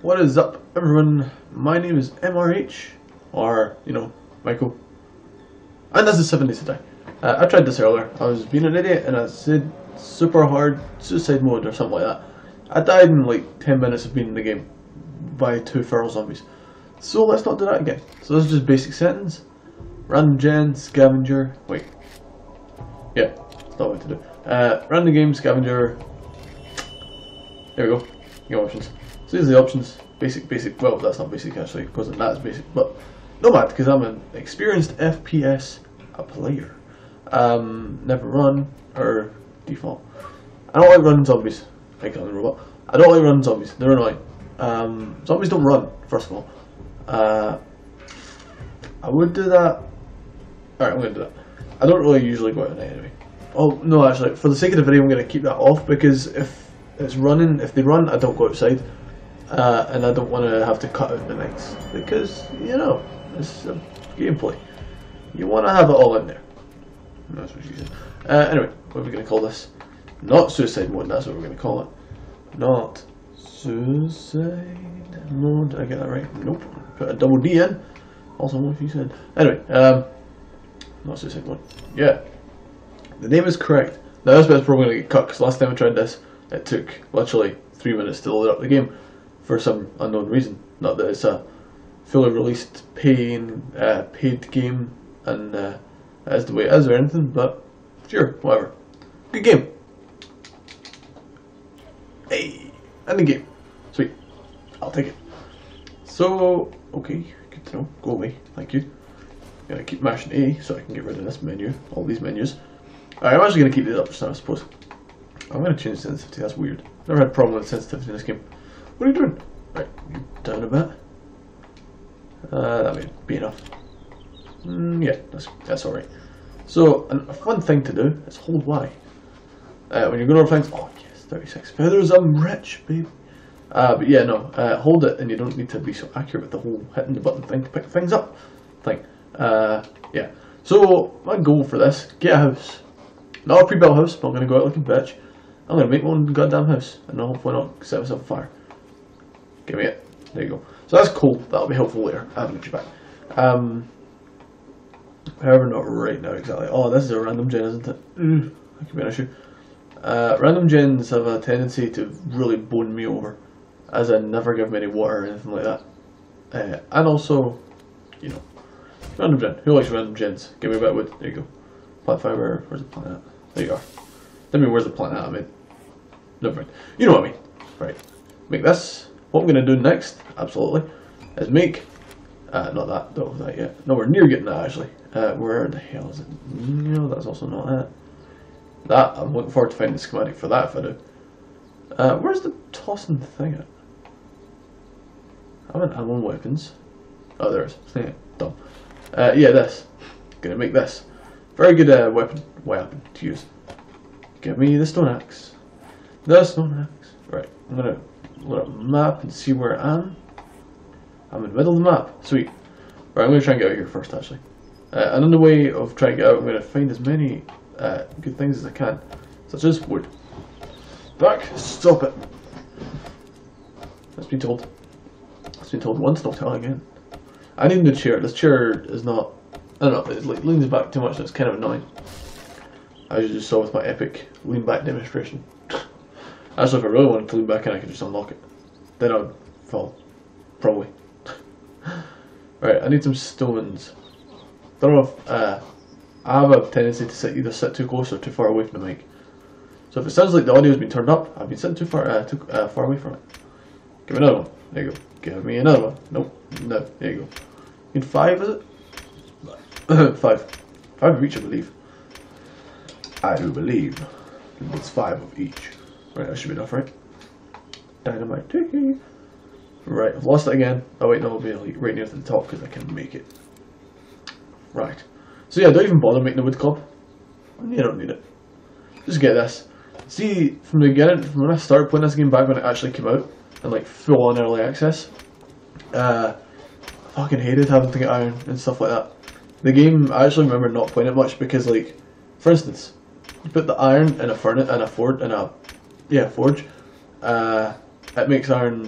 What is up, everyone? My name is MRH, or, you know, Michael. And this is 7 Days to Die. I tried this earlier. I was being an idiot and I said super hard suicide mode or something like that. I died in like 10 minutes of being in the game by 2 feral zombies. So let's not do that again. So this is just basic settings. Random gen, scavenger, wait. Yeah, that's not what to do. Random game, scavenger. There we go. Your options. So these are the options. Basic. Well, that's not basic actually, because that's basic. But no matter, because I'm an experienced FPS player. Never run or default. I don't like running zombies. I can't robot. I don't like running zombies. They're annoying. Zombies don't run. First of all, I would do that. Alright, I'm gonna do that. I don't really usually go out at night anyway. Oh no, actually, for the sake of the video, I'm gonna keep that off because if it's running, if they run, I don't go outside. And I don't want to have to cut out the nights because, you know, it's a gameplay. You want to have it all in there. That's what you said. Anyway, what are we going to call this? Not suicide mode, that's what we're going to call it. Not suicide mode. Did I get that right? Nope. Put a double D in. Also, what you said. Anyway, not suicide mode. Yeah. The name is correct. Now, this bit's probably going to get cut because last time I tried this, it took literally 3 minutes to load up the game. For some unknown reason, not that it's a fully released paid game, and that's the way it is or anything. But sure, whatever. Good game. Hey, end the game. Sweet, I'll take it. So okay, good to know. Go away, thank you. I'm gonna keep mashing A so I can get rid of this menu, all these menus. Alright, I'm actually gonna keep these up for now, I suppose. I'm gonna change sensitivity. That's weird. Never had a problem with sensitivity in this game. What are you doing? Right, you down a bit. That may be enough. Yeah, that's alright. So, a fun thing to do is hold Y. When you're going over things, oh yes, 36 feathers, I'm rich, baby. But yeah, no, hold it and you don't need to be so accurate with the whole hitting the button thing to pick things up thing. Yeah, so my goal for this, get a house. Not a pre-built house, but I'm going to go out looking bitch. I'm going to make my own goddamn house and I'll hopefully not set myself on fire. Give me it. There you go. So that's cool. That'll be helpful later. I haven't got you back. However, not right now exactly. Oh, this is a random gen, isn't it? That could be an issue. Random gens have a tendency to really bone me over, as I never give them any water or anything like that. And also, you know, random gen. Who likes random gens? Give me a bit of wood. There you go. Plant fiber. Where's the plant at? There you are. Tell me where's the plant at. I mean, never mind. You know what I mean, right? Make this. What I'm going to do next, absolutely, is make, not that, don't have that yet, no, we're near getting that actually, where the hell is it, no, that's also not that, that, I'm looking forward to finding the schematic for that if I do, where's the tossing thing at, I haven't had one weapons, oh there it is, dumb, yeah this, going to make this, very good weapon to use, give me the stone axe, right, I'm going to load up the map and see where I am. I'm in the middle of the map. Sweet. Right, I'm going to try and get out of here first, actually. And on the way of trying to get out, I'm going to find as many good things as I can, such as wood. Back! Stop it! That's been told. That's been told once, and I'll tell again. I need a new chair. This chair is not... I don't know, it like leans back too much and it's kind of annoying. As you just saw with my epic lean back demonstration. Actually, if I really wanted to lean back in, I could just unlock it. Then I would fall. Probably. Right, I need some stones. Don't know if, I have a tendency to either sit too close or too far away from the mic. So if it sounds like the audio has been turned up, I've been sitting too far away from it. Give me another one. There you go. Give me another one. Nope. No. There you go. You need 5, is it? 5. 5 of each, I believe. I do believe. It's 5 of each. Right, that should be enough, right? Dynamite. Right, I've lost it again. Oh wait, no, it'll be like right near to the top because I can make it. Right. So yeah, don't even bother making the wood club. You don't need it. Just get this. See, from the beginning, from when I started playing this game back when it actually came out, and like full on early access, I fucking hated having to get iron and stuff like that. The game, I actually remember not playing it much because like, for instance, you put the iron in a forge, It makes iron,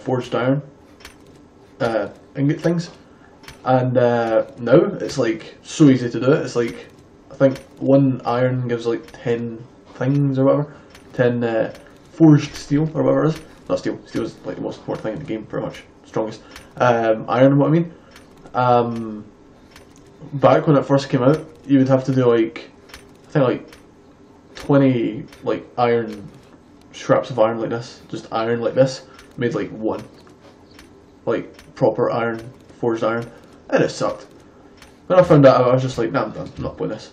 forged iron, ingot things. And now it's like so easy to do it. It's like, I think one iron gives like 10 things or whatever. 10 forged steel or whatever it is. Not steel, steel is like the most important thing in the game, pretty much. Strongest. Iron, what I mean. Back when it first came out, you would have to do like, I think like 20 like iron scraps of iron like this. Just iron like this. Made like one. Like proper iron, forged iron. And it sucked. When I found that out, I was just like, nah, I'm done. I'm not doing this.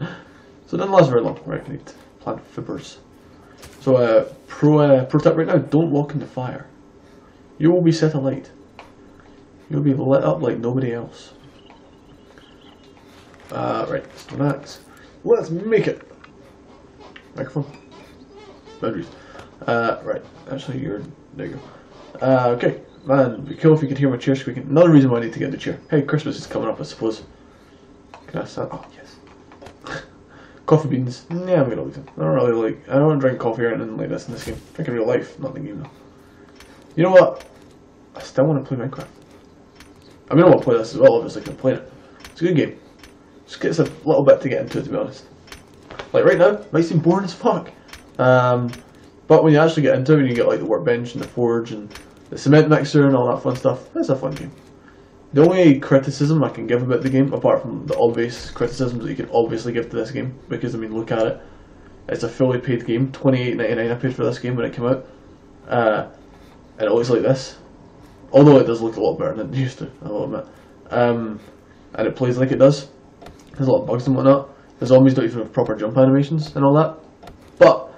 So it didn't last very long. Right, I need to plant fibers. So pro tip right now, don't walk into fire. You will be set alight. You'll be lit up like nobody else. Right, let's do that. Let's make it! Microphone. Boundaries. Right, actually you're, there you go. Okay, man, it'd be cool if you could hear my chair squeaking. Another reason why I need to get the chair. Hey, Christmas is coming up, I suppose. Can I stand? Oh, yes. Coffee beans. Yeah, I'm gonna leave them. I don't really like, I don't drink coffee or anything like this in this game. I drink in real life, not in the game though. You know what? I still want to play Minecraft. I mean, I want to play this as well, obviously, because I'm playing it. It's a good game. Just gets a little bit to get into, to be honest. Like, right now, it might seem boring as fuck. But when you actually get into it, when you get, like, the workbench and the forge and the cement mixer and all that fun stuff, it's a fun game. The only criticism I can give about the game, apart from the obvious criticisms that you can obviously give to this game, because, I mean, look at it. It's a fully paid game. $28.99 I paid for this game when it came out. And it looks like this, although it does look a lot better than it used to, I'll admit. And it plays like it does. There's a lot of bugs and whatnot. The zombies don't even have proper jump animations and all that. But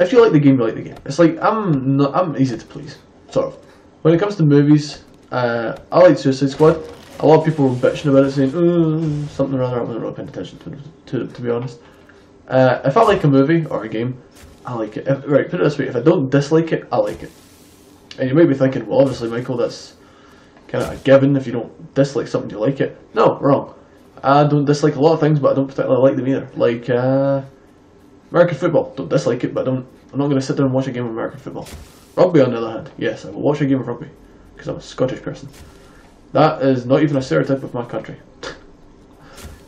if you like the game, you like the game. It's like, I'm easy to please, sort of. When it comes to movies, I like Suicide Squad. A lot of people were bitching about it, saying something or other. I wasn't really paying attention to be honest. If I like a movie or a game, I like it. If, right, put it this way: if I don't dislike it, I like it. And you might be thinking, well, obviously, Michael, that's kind of a given. If you don't dislike something, you like it. No, wrong. I don't dislike a lot of things, but I don't particularly like them either. Like American football, don't dislike it, but I'm not going to sit down and watch a game of American football. Rugby, on the other hand, yes, I will watch a game of rugby because I'm a Scottish person. That is not even a stereotype of my country.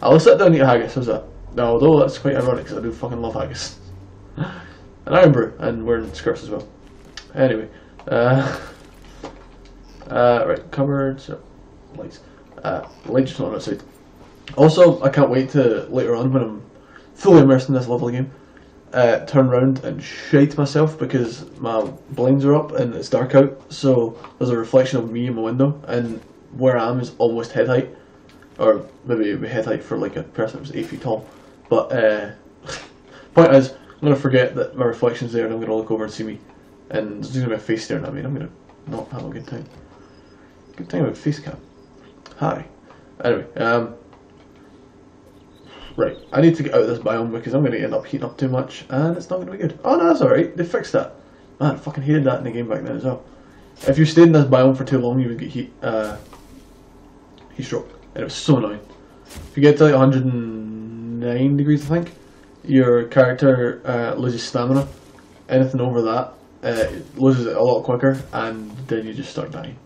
I'll sit down and eat haggis. How's that? Now, although that's quite ironic, because I do fucking love haggis. And Irn-Bru, and wearing skirts as well. Anyway. Right, cupboards, lights, lights just on outside. Also, I can't wait to later on when I'm fully immersed in this lovely game, turn around and shite myself because my blinds are up and it's dark out, so there's a reflection of me in my window, and where I am is almost head height, or maybe it'd be head height for like a person who's 8 feet tall, but point is, I'm going to forget that my reflection's there and I'm going to look over and see me. And there's going to be a face staring at me, and I'm going to not have a good time. Good time about face cam. Hi. Anyway, right, I need to get out of this biome because I'm going to end up heating up too much, and it's not going to be good. Oh no, that's alright, they fixed that. Man, I fucking hated that in the game back then as well. If you stayed in this biome for too long, you would get heat stroke, and it was so annoying. If you get to like 109 degrees, I think, your character loses stamina. Anything over that, it loses it a lot quicker, and then you just start dying.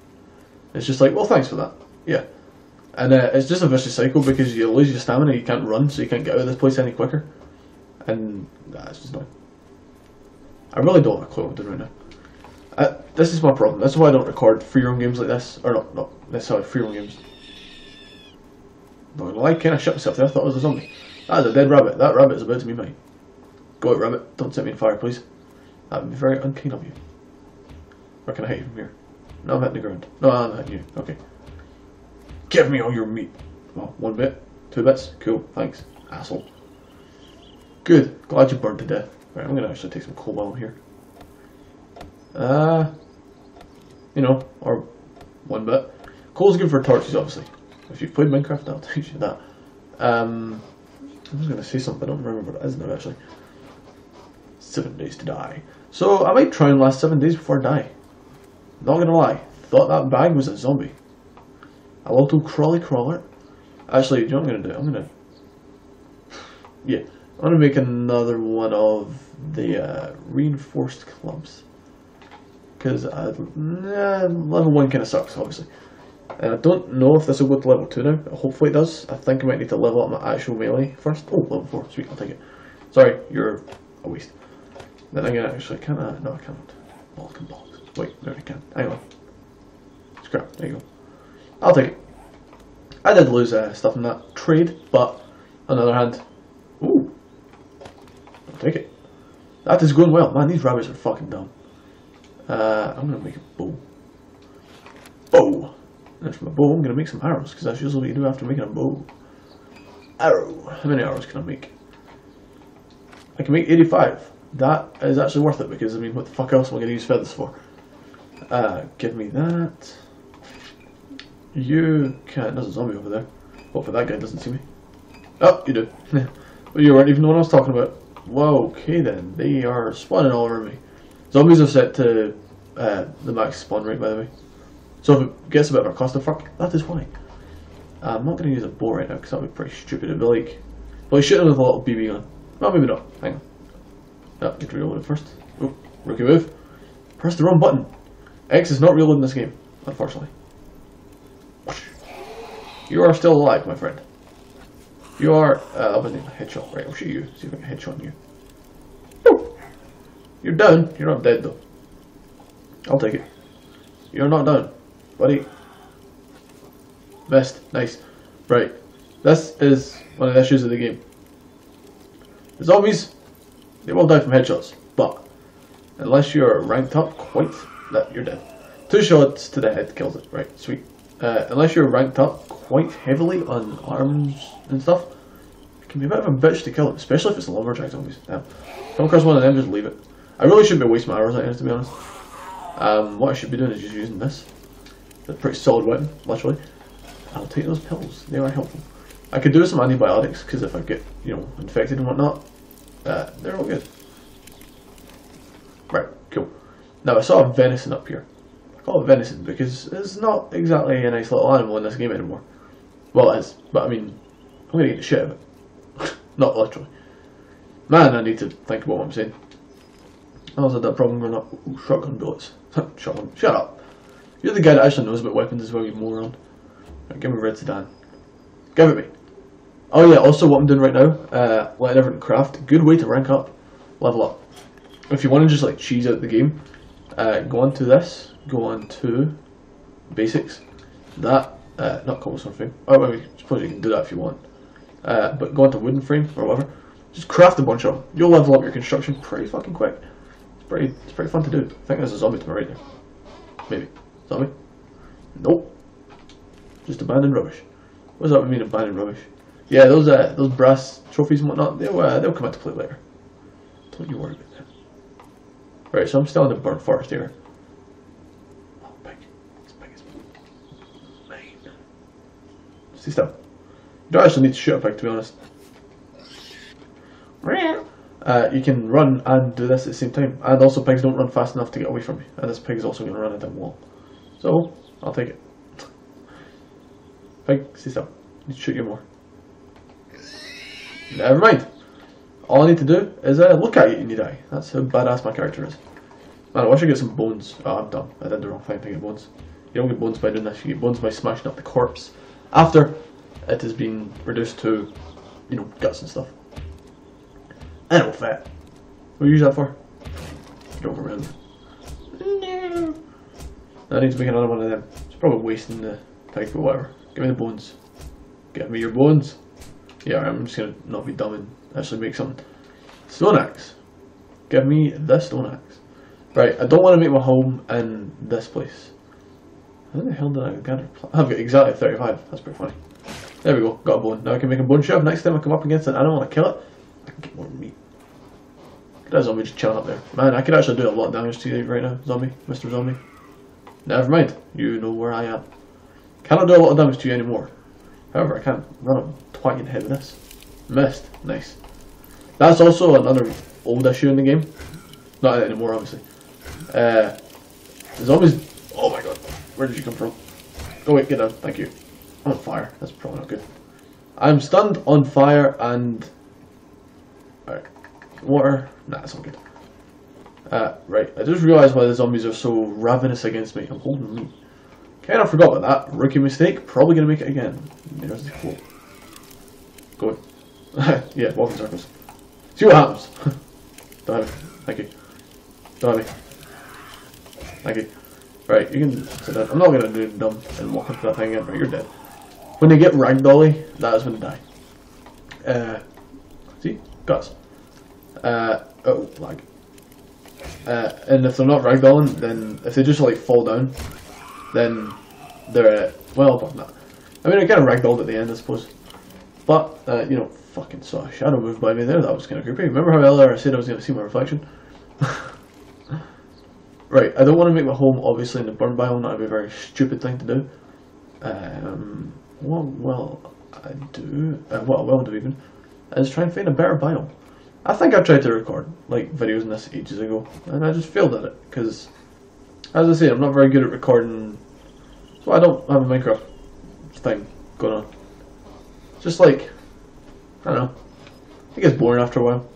It's just like, well, thanks for that. Yeah. And it's just a vicious cycle because you lose your stamina, you can't run, so you can't get out of this place any quicker. And that's just not. I really don't have a clue what I'm doing right now. This is my problem. That's why I don't record free roam games like this. Or not necessarily free roam games. No, I kind of shit myself there. I thought it was a zombie. That is a dead rabbit. That rabbit is about to be mine. Go out, rabbit. Don't set me on fire, please. That would be very unkind of you. Where can I hide from here? No, I'm hitting the ground. No, I'm hitting you. Okay. Give me all your meat. Well, one bit. Two bits. Cool. Thanks. Asshole. Good. Glad you burned to death. Right, I'm going to actually take some coal while I'm here. You know, or one bit. Coal's good for torches, obviously. If you've played Minecraft, I'll teach you that. I was going to say something. I don't remember what it is now, actually. 7 days to die. So I might try and last 7 days before I die. Not gonna lie, thought that bag was a zombie. A little crawly crawler. Actually, you know what I'm gonna do? I'm gonna make another one of the reinforced clubs. because level 1 kind of sucks, obviously. And I don't know if this will go to level 2 now. Hopefully it does. I think I might need to level up my actual melee first. Oh, level 4. Sweet, I'll take it. Sorry, you're a waste. Then I'm gonna actually, can I? No, I can't. Balls. Wait, no, I can. Hang on. Scrap, there you go. I'll take it. I did lose stuff in that trade, but on the other hand, ooh, I'll take it. That is going well. Man, these rabbits are fucking dumb. I'm gonna make a bow. Bow! And from a bow, I'm gonna make some arrows, because that's usually what you do after making a bow. Arrow. How many arrows can I make? I can make 85. That is actually worth it, because I mean, what the fuck else am I gonna use feathers for? Give me that. You can't. There's a zombie over there. Hopefully that guy doesn't see me. Oh, you do. Well, you weren't even the one I was talking about. Well, okay then. They are spawning all over me. Zombies are set to the max spawn rate, by the way. So if it gets a bit of a clusterfuck, that is why. I'm not going to use a bow right now because that would be pretty stupid. It'd be like, well, shooting with a little BB gun. Well, maybe not. Hang on. Oh, get to reload it first. Oop, rookie move. Press the wrong button. X is not reloading this game, unfortunately. You are still alive, my friend. You are. I was named headshot. Right, I'll shoot you. See if I can headshot you. Woo! You're down. You're not dead though. I'll take it. You're not down, buddy. Missed. Nice. Right. This is one of the issues of the game. The zombies, they will die from headshots, but unless you're ranked up quite, that you're dead. 2 shots to the head kills it. Right. Sweet. Unless you're ranked up quite heavily on arms and stuff, it can be a bit of a bitch to kill it, especially if it's lumberjack zombies. Yeah. Come across one of them, just leave it. I really shouldn't be wasting my arrows like this, to be honest. What I should be doing is just using this. It's a pretty solid weapon, literally. I'll take those pills; they are helpful. I could do some antibiotics because if I get, you know, infected and whatnot, they're all good. Right, cool. Now I saw a venison up here. Call it venison because it's not exactly a nice little animal in this game anymore. Well, it is, but I mean, I'm gonna get the shit out of it. Not literally. Man, I need to think about what I'm saying. I also had that problem growing up. Ooh, shotgun bullets. Shotgun. Shut up. You're the guy that actually knows about weapons as well, you moron. Right, give me red sedan. Give it me. Oh yeah, also what I'm doing right now, letting everyone craft. Good way to rank up, level up. If you want to just like cheese out the game, go on to this. Go on to basics. That not cobblestone frame. Oh, well, I suppose you can do that if you want. But go on to wooden frame or whatever. Just craft a bunch of them. You'll level up your construction pretty fucking quick. It's pretty fun to do. I think there's a zombie to my right there. Maybe zombie. Nope. Just abandoned rubbish. What does that mean, abandoned rubbish? Yeah, those brass trophies and whatnot. They'll come into play later. Don't you worry about that. Right, so I'm still in the burnt forest here. See stuff. You don't actually need to shoot a pig, to be honest. You can run and do this at the same time. And also pigs don't run fast enough to get away from me. And this pig is also going to run into a wall. So, I'll take it. Pig, see stuff. I need to shoot you more. Never mind. All I need to do is look at you and you die. That's how badass my character is. Man, I wish I get some bones. Oh, I'm dumb. I did the wrong thing to get bones. You don't get bones by doing this. You get bones by smashing up the corpse. After it has been reduced to, you know, guts and stuff. Animal fat. What do you use that for? Don't remember. No. I need to make another one of them. It's probably wasting the pig, but whatever. Give me the bones. Give me your bones. Yeah, I'm just gonna not be dumb and actually make something. Stone axe. Give me this stone axe. Right, I don't want to make my home in this place. How the hell did I gather? I've got exactly 35. That's pretty funny. There we go. Got a bone. Now I can make a bone shove. Next time I come up against an animal and I kill it, I can get more meat. That zombie just chilling up there. Man, I could actually do a lot of damage to you right now, zombie. Mr. Zombie. Never mind. You know where I am. Cannot do a lot of damage to you anymore. However, I can run a twat in the head with this. Missed. Nice. That's also another old issue in the game. Not anymore, obviously. The zombies... Oh my god. Where did you come from? Oh wait, get down, thank you. I'm on fire, that's probably not good. I'm stunned, on fire, and... Alright, water, nah, that's not good. Right, I just realised why the zombies are so ravenous against me. I'm holding meat. Kind of forgot about that. Rookie mistake. Probably going to make it again. There's the quote. Go on. Yeah, walk in circles. See what happens. Die. Thank you. Die. Thank you. Right, you can sit down. I'm not going to do dumb and walk into that thing again. Right, you're dead. When they get ragdolly, that is when they die. See? Guts. Oh, lag. And if they're not ragdolling, then if they just like fall down, then they're well done that. I mean, I kind of ragdolled at the end, I suppose. But you know, fucking saw a shadow move by me there. That was kind of creepy. Remember how earlier I said I was going to see my reflection? Right. I don't want to make my home obviously in the burn biome. That would be a very stupid thing to do. What will I do? What I will do even is try and find a better biome. I think I tried to record like videos in this ages ago, and I just failed at it because, as I say, I'm not very good at recording, so I don't have a Minecraft thing going on. Just like, I don't know, it gets boring after a while.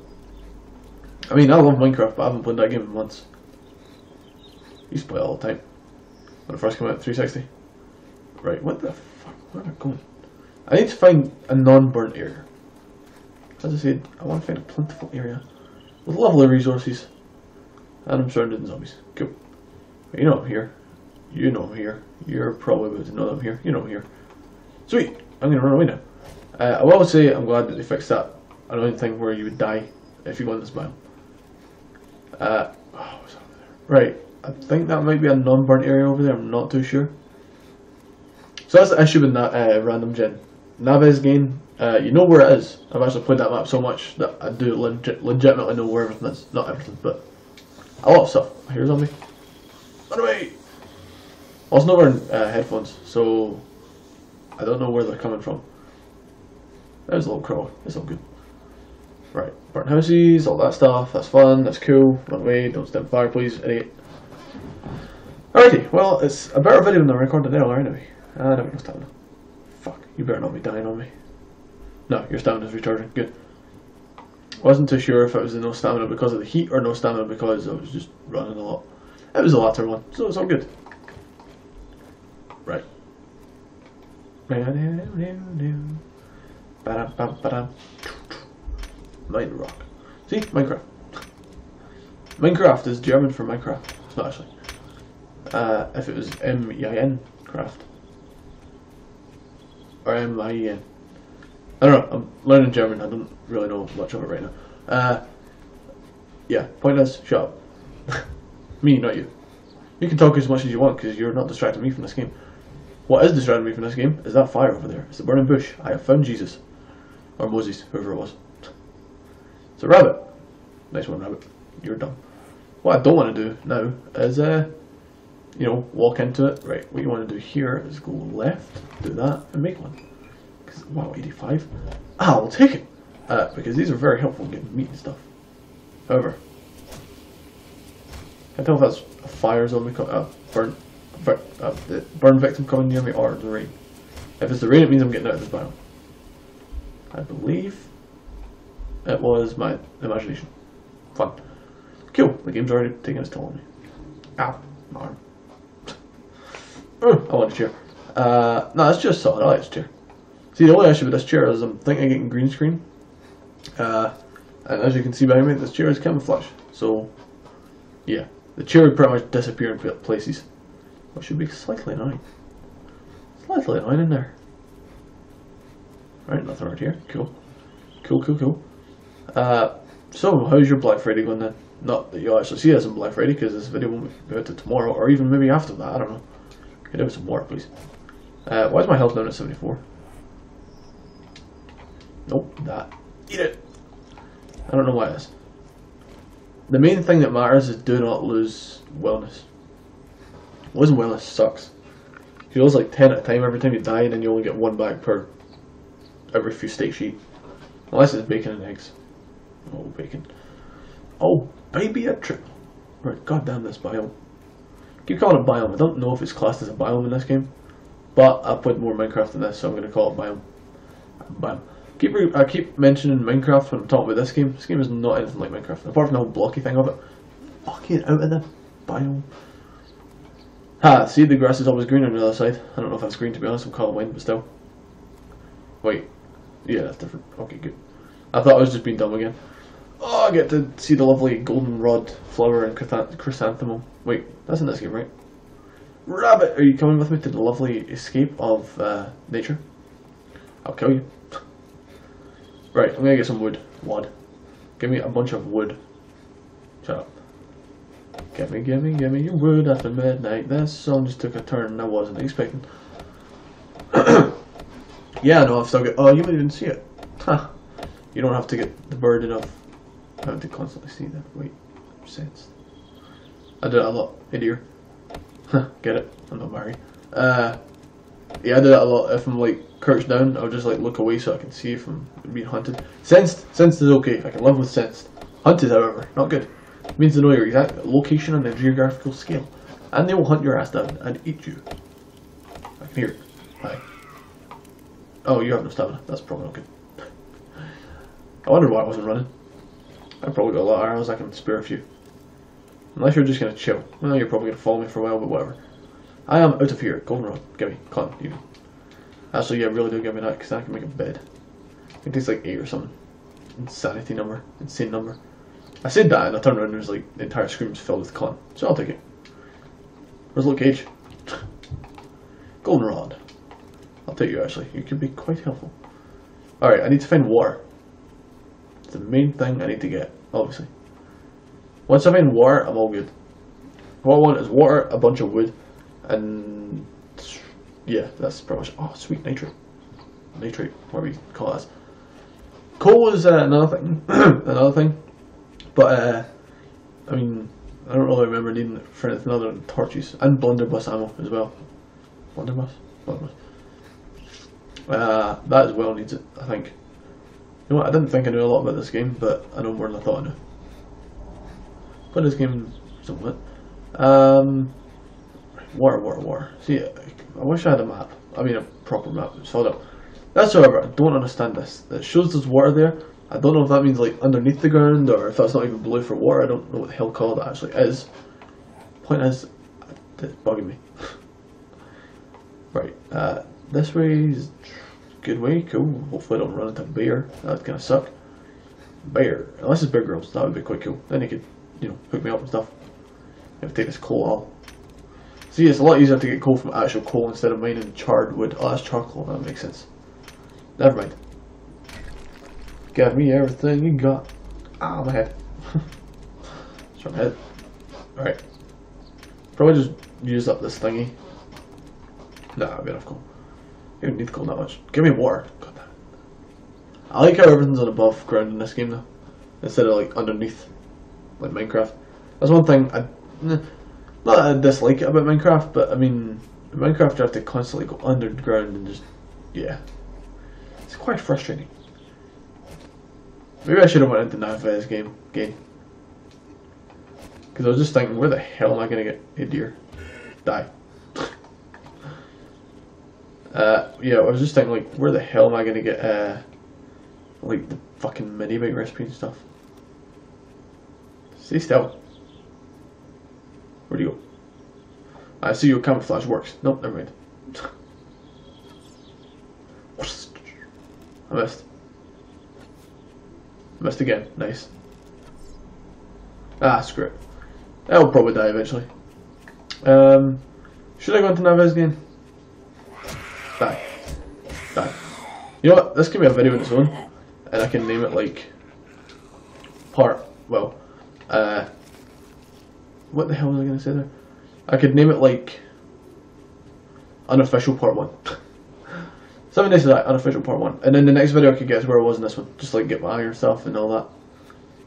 I mean, I love Minecraft, but I haven't played that game in months. I used to play it all the time when it first came out, 360. Right, what the fuck? Where am I going? I need to find a non-burnt area. As I said, I want to find a plentiful area with lovely resources, and I'm surrounded in zombies. Cool. You know I'm here. You know I'm here. You're probably about to know that I'm here. You know I'm here. Sweet. I'm going to run away now. I will say I'm glad that they fixed that annoying thing where you would die if you went this biome. Oh, what's over there? Right. I think that might be a non-burnt area over there. I'm not too sure. So that's the issue with that random gen. Naves game. You know where it is. I've actually played that map so much that I do legitimately know where everything is. Not everything, but a lot of stuff. Here's on me. Run away! I was not wearing headphones, so I don't know where they're coming from. There's a little crawler. It's all good. Right, burnt houses, all that stuff. That's fun. That's cool. Run away. Don't step fire, please. Idiot. Alrighty. Well, it's a better video than I recorded earlier, anyway. I don't know what's happening. Fuck. You better not be dying on me. No, your stamina's recharging. Good. Wasn't too sure if it was the no stamina because of the heat or no stamina because I was just running a lot. It was the latter one, so it's all good. Right. Mine rock. See? Minecraft. Minecraft is German for Minecraft. It's not actually. If it was M-E-I-N craft. Or M-I-E-N. I don't know, I'm learning German, I don't really know much of it right now. Yeah, point is, shut up. Me, not you. You can talk as much as you want because you're not distracting me from this game. What is distracting me from this game is that fire over there. It's the burning bush. I have found Jesus. Or Moses, whoever it was. It's a rabbit. Nice one, rabbit. You're dumb. What I don't want to do now is, you know, walk into it. Right, what you want to do here is go left, do that, and make one. Wow, 85. I'll take it because these are very helpful in getting meat and stuff. However, I don't know if that's a fire zombie burn victim coming near me or the rain. If it's the rain, it means I'm getting out of this biome. I believe it was my imagination. Fun, cool. The game's already taking its toll on me. Ow, my arm. I want a chair. No, it's just solid. I like this chair. See, the only issue with this chair is I'm thinking of getting green screen, and as you can see behind me, this chair is camouflage, so yeah, the chair would pretty much disappear in places, which should be slightly annoying. Slightly annoying in there. Right, nothing right here. Cool. Cool, cool, cool. So, how's your Black Friday going then? Not that you'll actually see us on Black Friday, because this video won't be out to tomorrow, or even maybe after that, I don't know. Could I have some water, please? Why is my health down at 74? Nope, that. Eat it! I don't know why it is. The main thing that matters is do not lose wellness. Losing wellness sucks. You lose like 10 at a time every time you die, and then you only get one back per every few steaks you eat. Unless it's bacon and eggs. Oh, bacon. Oh, baby, a triple. Right, goddamn this biome. Keep calling it biome. I don't know if it's classed as a biome in this game, but I put more Minecraft in this, so I'm going to call it biome. Biome. I keep mentioning Minecraft when I'm talking about this game. This game is not anything like Minecraft, apart from the whole blocky thing of it. fucking out of the biome. Ha, see, the grass is always green on the other side. I don't know if that's green, to be honest, I'm colourblind, but still. Wait. Yeah, that's different. Okay, good. I thought I was just being dumb again. Oh, I get to see the lovely goldenrod flower and chrysanthemum. Wait, that's in this game, right? Rabbit, are you coming with me to the lovely escape of nature? I'll kill you. Right, I'm gonna get some wood. Wad. Give me a bunch of wood. Shut up. Give me your wood after midnight. That song just took a turn I wasn't expecting. Yeah, no, I've still got. Oh, you didn't see it. Huh. You don't have to get the burden of having to constantly see that. Wait, sense. I did it a lot. Hey dear. Huh, get it? I'm not married. Yeah, I do that a lot. If I'm like crouched down, I'll just like look away so I can see if I'm being hunted. Sensed! Sensed is okay. I can live with sensed. Hunted, however, not good. It means to know your exact location on a geographical scale. And they will hunt your ass down and eat you. I can hear it. Hi. Oh, you have no stamina. That's probably not good. I wonder why I wasn't running. I've probably got a lot of arrows. I can spare a few. Unless you're just going to chill. Well, you're probably going to follow me for a while, but whatever. I am out of here. Goldenrod. Give me. Cotton, even. Actually, yeah, really do give me that, because I can make a bed. I think it's like 8 or something. Insanity number. Insane number. I said that, and I turned around and it was like, the entire screen was filled with cotton. So I'll take it. Where's Luke Cage? Goldenrod. I'll take you, actually. You could be quite helpful. Alright, I need to find water. It's the main thing I need to get, obviously. Once I find water, I'm all good. What I want is water, a bunch of wood, and yeah, that's pretty much. Oh, sweet nitrate, whatever you call it. Coal is another thing, But I mean, I don't really remember needing it for anything other than torches and blunderbuss ammo as well. Blunderbuss. That as well needs it, I think. You know what? I didn't think I knew a lot about this game, but I know more than I thought I knew. But this game, somewhat. Water. See, I wish I had a map. I mean, a proper map. It's held up. That's however, I don't understand this. It shows there's water there. I don't know if that means like underneath the ground or if that's not even blue for water. I don't know what the hell called that actually is. Point is, it's bugging me. Right. This way is a good way. Cool. Hopefully, I don't run into a bear. That'd kind of suck. Bear. Unless it's bear girls, that would be quite cool. Then you could, you know, hook me up and stuff. I have to take this coal off. See, it's a lot easier to get coal from actual coal instead of mining charred wood. Oh, that's charcoal, that makes sense. Never mind. Give me everything you got. Ah, my head. It's from my head. Alright. Probably just use up this thingy. Nah, I've got enough coal. You don't need coal that much. Give me water. God damn it. I like how everything's on above ground in this game now. Instead of like underneath. Like Minecraft. That's one thing not that I dislike it about Minecraft, but I mean, in Minecraft you have to constantly go underground and just, yeah. It's quite frustrating. Maybe I should have went into nav for this game again. Because I was just thinking, where the hell am I going to get a deer? Die. Yeah, I was just thinking, like, where the hell am I going to get, like, the fucking mini-bite recipe and stuff? Stay still. Where do you go? I see your camouflage works. Nope, never mind. I missed. Missed again. Nice. Ah, screw it. I'll probably die eventually. Should I go into Naviz again? Die. Die. You know what? This can be a video on its own, and I can name it like part. Well, what the hell was I going to say there? I could name it like unofficial part 1. 7 days to Die, unofficial part 1. And then the next video I could get is where I was in this one. Just like get my iron stuff and all that.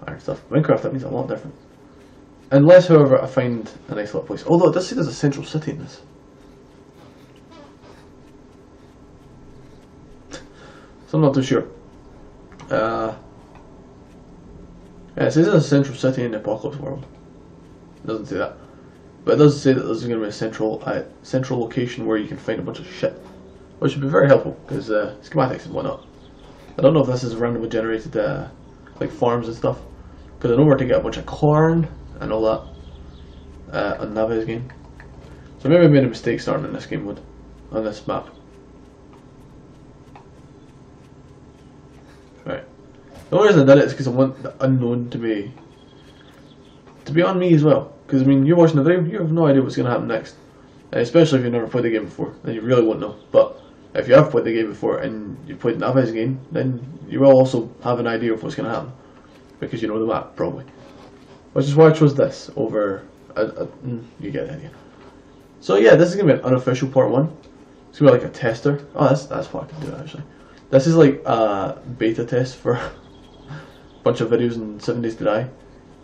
Iron stuff. Minecraft, that means a lot different. Unless, however, I find a nice little place. Although it does say there's a central city in this. So I'm not too sure. Yeah, it says there's a central city in the apocalypse world. It doesn't say that, but it does say that there's going to be a central location where you can find a bunch of shit, which would be very helpful because schematics and whatnot. I don't know if this is randomly generated like farms and stuff, because I know where to get a bunch of corn. and all that on Navi's game. So maybe I made a mistake starting in this game mode, on this map. Right. The only reason I did it is because I want the unknown to be on me as well. Because I mean, you're watching the video, you have no idea what's going to happen next. And especially if you've never played the game before, then you really won't know. But if you have played the game before and you've played Navi's game, then you will also have an idea of what's going to happen. Because you know the map, probably. Which is why I chose this over... you get the idea. So yeah, this is going to be an unofficial part one. It's going to be like a tester. Oh, that's what I can do, actually. This is like a beta test for a bunch of videos in 7 Days to Die.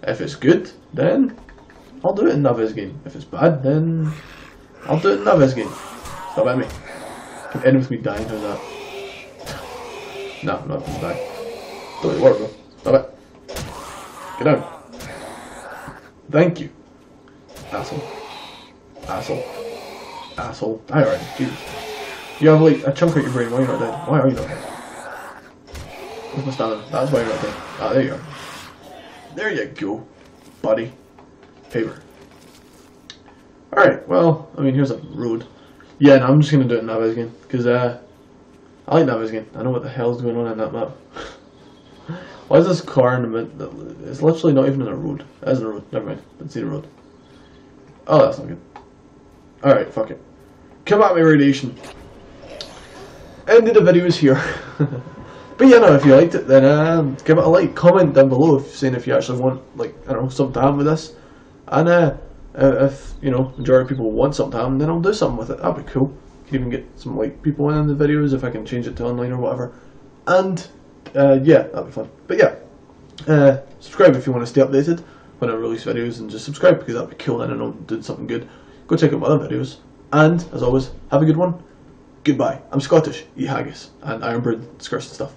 If it's good, then I'll do it in Navi's game. If it's bad, then I'll do it in Navi's game. Stop at me. It can end with me dying or that. No, I'm not going to die. Don't really work, bro. Stop it. Get out. Thank you. Asshole. Asshole. Asshole. Die already. Jesus. You have like a chunk of your brain. Why are you not dead? Why are you not dead? Where's my stamina? That's why you're not dead. Ah, there you are. There you go, buddy. Paper. Alright, well, I mean, here's a road. Yeah, no, I'm just going to do it in Navi's game. Because I like Navi's game. I know what the hell's going on in that map. Why is this car in the middle? It's literally not even in a road. It isn't a road. Never mind. Didn't see the road. Oh, that's not good. Alright, fuck it. Come at me, radiation. End of the video is here. But yeah, no, if you liked it, then give it a like. Comment down below saying if you actually want, like, I don't know, something to happen with this. And if, you know, majority of people want something to happen, then I'll do something with it. That'd be cool. Could even get some, like, people in the videos if I can change it to online or whatever. And... yeah, that'd be fun. But yeah, subscribe if you want to stay updated when I release videos, and just subscribe because that'd be cool. Then I know I'm doing something good. Go check out my other videos, and as always, have a good one. Goodbye. I'm Scottish, ye haggis, and Irn-Bru skirts and stuff.